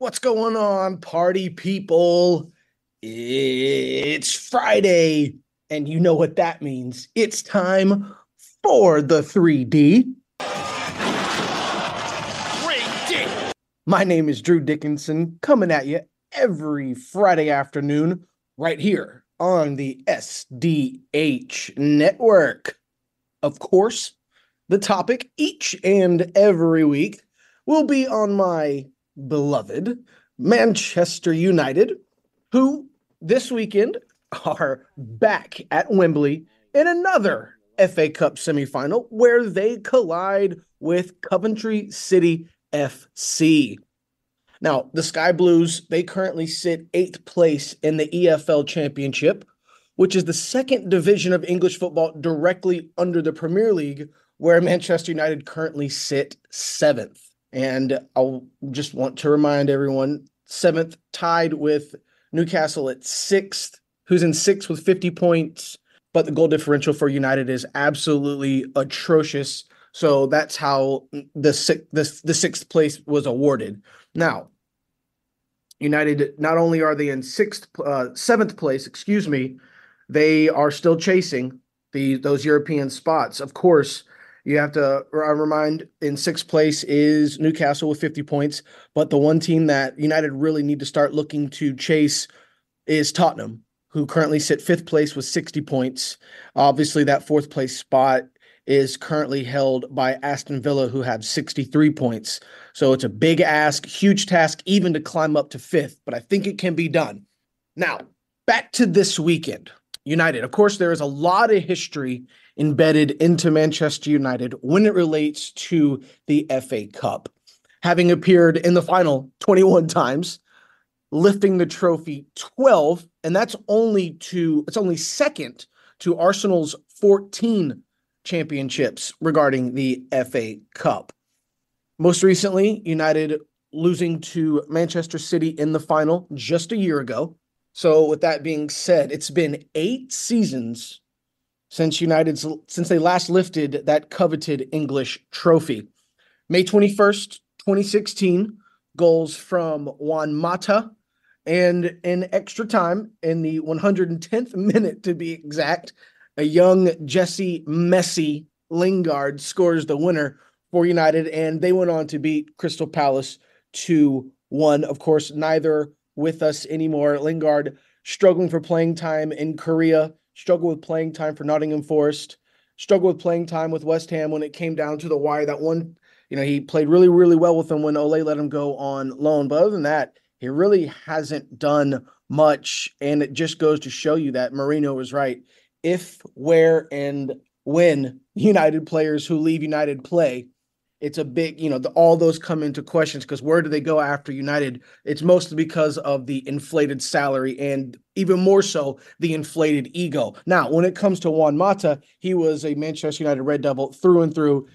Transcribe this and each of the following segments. What's going on, party people? It's Friday, and you know what that means. It's time for the 3D. 3D. My name is Drew Dickinson, coming at you every Friday afternoon right here on the SDH Network. Of course, the topic each and every week will be on my beloved Manchester United, who this weekend are back at Wembley in another FA Cup semifinal where they collide with Coventry City FC. Now, the Sky Blues, they currently sit eighth place in the EFL Championship, which is the second division of English football directly under the Premier League, where Manchester United currently sit seventh. And I'll just want to remind everyone, seventh, tied with Newcastle at sixth, who's in sixth with 50 points. But the goal differential for United is absolutely atrocious. So that's how the sixth place was awarded. Now, United, not only are they in seventh place, they are still chasing those European spots. Of course, you have to remind, in sixth place is Newcastle with 50 points, but the one team that United really need to start looking to chase is Tottenham, who currently sit fifth place with 60 points. Obviously, that fourth place spot is currently held by Aston Villa, who have 63 points. So it's a big ask, huge task, even to climb up to fifth, but I think it can be done. Now, back to this weekend. United, of course, there is a lot of history embedded into Manchester United when it relates to the FA Cup, having appeared in the final 21 times, lifting the trophy 12, and that's only second to Arsenal's 14 championships regarding the FA Cup. Most recently, United losing to Manchester City in the final just a year ago. So with that being said, it's been 8 seasons since they last lifted that coveted English trophy. May 21st, 2016, goals from Juan Mata, and in extra time, in the 110th minute to be exact, a young Jesse Messi Lingard scores the winner for United, and they went on to beat Crystal Palace 2-1. Of course, neither with us anymore. Lingard struggling for playing time in Korea, struggled with playing time for Nottingham Forest, struggled with playing time with West Ham when it came down to the wire. That one, he played really, really well with them when Ole let him go on loan. But other than that, he really hasn't done much. And it just goes to show you that Mourinho was right. If, where, and when United players who leave United play, it's a big, all those come into questions, because where do they go after United? It's mostly because of the inflated salary and even more so the inflated ego. Now, when it comes to Juan Mata, he was a Manchester United Red Devil through and through.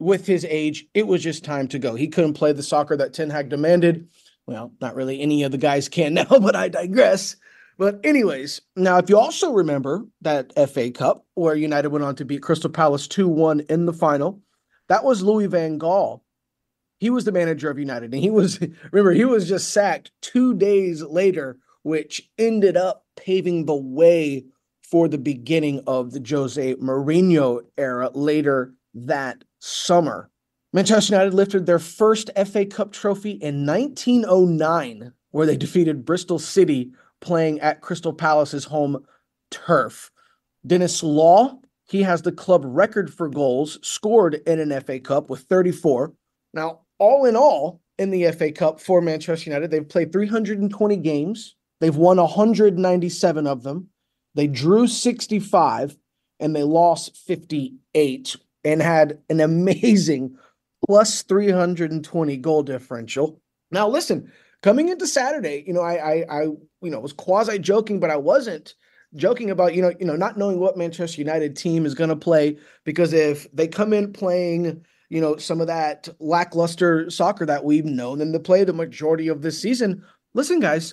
With his age, it was just time to go. He couldn't play the soccer that Ten Hag demanded. Well, not really any of the guys can now, but I digress. But anyways, now if you also remember that FA Cup where United went on to beat Crystal Palace 2-1 in the final, that was Louis van Gaal. He was the manager of United, and he was just sacked 2 days later, which ended up paving the way for the beginning of the Jose Mourinho era later that summer. Manchester United lifted their first FA Cup trophy in 1909, where they defeated Bristol City playing at Crystal Palace's home turf. Dennis Law, he has the club record for goals scored in an FA Cup with 34. Now, all in all, in the FA Cup for Manchester United, they've played 320 games. They've won 197 of them. They drew 65, and they lost 58, and had an amazing plus 320 goal differential. Now, listen, coming into Saturday, I was quasi-joking, but I wasn't joking about, not knowing what Manchester United team is going to play, because if they come in playing, some of that lackluster soccer that we've known them to play the majority of this season. Listen, guys,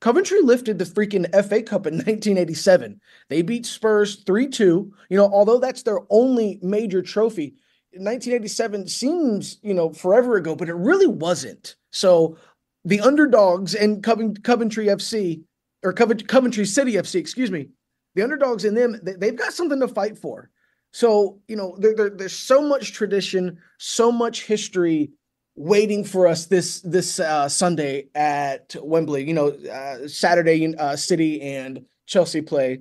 Coventry lifted the freaking FA Cup in 1987. They beat Spurs 3-2. Although that's their only major trophy, 1987 seems, forever ago, but it really wasn't. So the underdogs and Coventry City FC, excuse me, the underdogs in them, they've got something to fight for. So, you know, there's so much tradition, so much history waiting for us this Sunday at Wembley. You know, Saturday, City and Chelsea play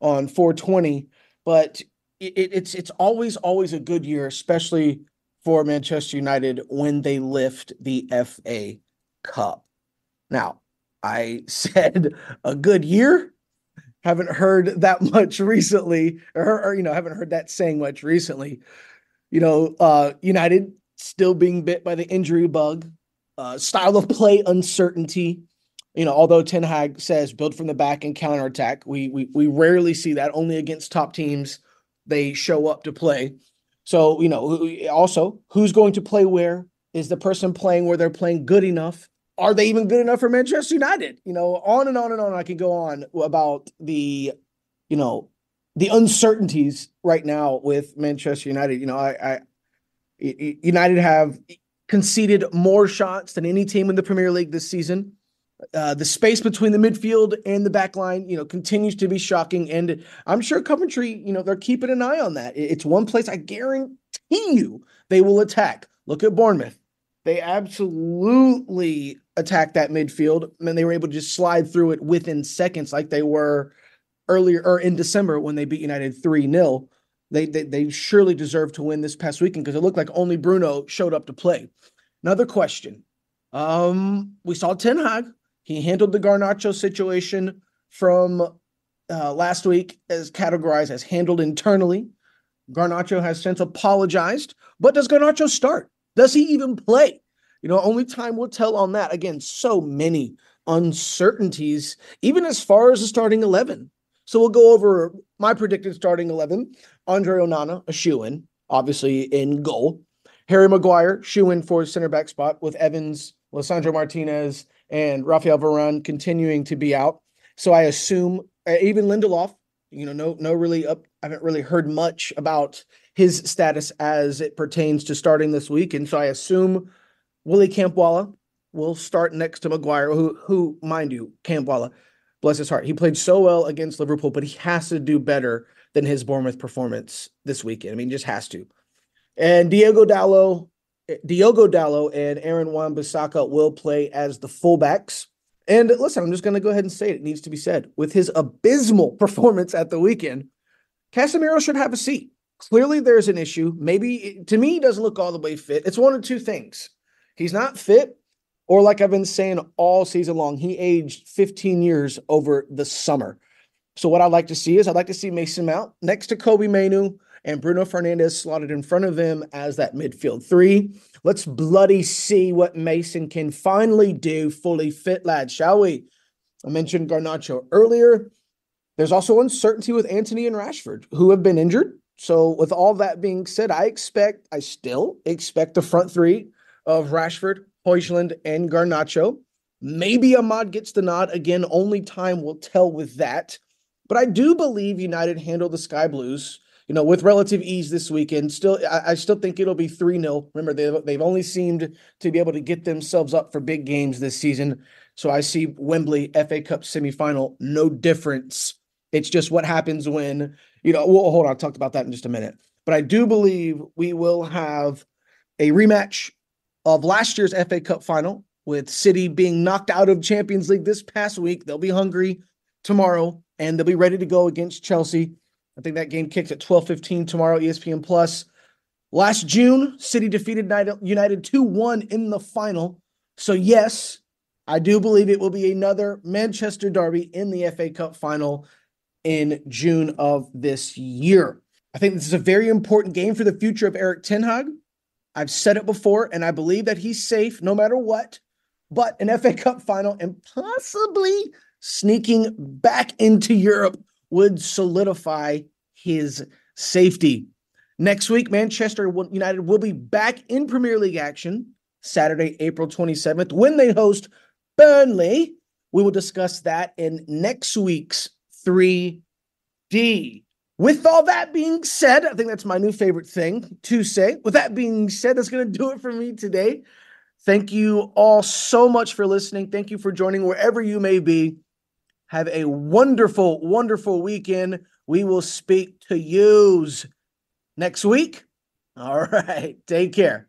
on 420. But it's always a good year, especially for Manchester United when they lift the FA Cup. Now, I said a good year. Haven't heard that much recently, or haven't heard that saying much recently. You know, United still being bit by the injury bug, style of play uncertainty. You know, although Ten Hag says build from the back and counterattack, we rarely see that. Only against top teams they show up to play. So, you know, also who's going to play where? Is the person playing where they're playing good enough? Are they even good enough for Manchester United? You know, on and on and on. I can go on about the uncertainties right now with Manchester United. You know, United have conceded more shots than any team in the Premier League this season. The space between the midfield and the back line, you know, continues to be shocking. And I'm sure Coventry, you know, they're keeping an eye on that. It's one place I guarantee you they will attack. Look at Bournemouth. They absolutely attacked that midfield, and they were able to just slide through it within seconds, like they were earlier or in December when they beat United 3-0. They surely deserved to win this past weekend because it looked like only Bruno showed up to play. Another question: we saw Ten Hag; he handled the Garnacho situation from last week as categorized as handled internally. Garnacho has since apologized, but does Garnacho start? Does he even play? You know, only time will tell on that. Again, so many uncertainties, even as far as the starting 11. So we'll go over my predicted starting 11. Andre Onana, a shoo-in, obviously in goal. Harry Maguire, shoo-in for center back spot with Evans, Lissandro Martinez, and Rafael Varane continuing to be out. So I assume even Lindelof, you know, I haven't really heard much about his status as it pertains to starting this week. And so I assume Willie Campwalla will start next to Maguire, who, mind you, Campwalla, bless his heart, he played so well against Liverpool, but he has to do better than his Bournemouth performance this weekend. I mean, just has to. And Diogo Dalot and Aaron Wan-Bissaka will play as the fullbacks. And listen, I'm just going to go ahead and say it. It needs to be said. With his abysmal performance at the weekend, Casemiro should have a seat. Clearly, there's an issue. Maybe, to me, he doesn't look all the way fit. It's one of two things. He's not fit, or like I've been saying all season long, he aged 15 years over the summer. So what I'd like to see is Mason Mount next to Kobe Mainoo and Bruno Fernandes slotted in front of him as that midfield three. Let's bloody see what Mason can finally do fully fit, lad, shall we? I mentioned Garnacho earlier. There's also uncertainty with Antony and Rashford, who have been injured. So with all that being said, I still expect the front three of Rashford, Højlund, and Garnacho. Maybe Ahmad gets the nod again. Only time will tell with that. But I do believe United handled the Sky Blues, you know, with relative ease this weekend. Still, I still think it'll be 3-0. Remember, they've only seemed to be able to get themselves up for big games this season. So I see Wembley FA Cup semifinal, no difference. It's just what happens when, you know, well, hold on, I'll talk about that in just a minute. But I do believe we will have a rematch of last year's FA Cup final with City being knocked out of Champions League this past week. They'll be hungry tomorrow, and they'll be ready to go against Chelsea. I think that game kicks at 12:15 tomorrow, ESPN+. Last June, City defeated United 2-1 in the final. So, yes, I do believe it will be another Manchester derby in the FA Cup final in June of this year. I think this is a very important game for the future of Erik Ten Hag. I've said it before, and I believe that he's safe no matter what, but an FA Cup final and possibly sneaking back into Europe would solidify his safety. Next week, Manchester United will be back in Premier League action Saturday, April 27th, when they host Burnley. We will discuss that in next week's 3D. With all that being said, I think that's my new favorite thing to say. With that being said, that's going to do it for me today. Thank you all so much for listening. Thank you for joining wherever you may be. Have a wonderful, wonderful weekend. We will speak to yous next week. All right. Take care.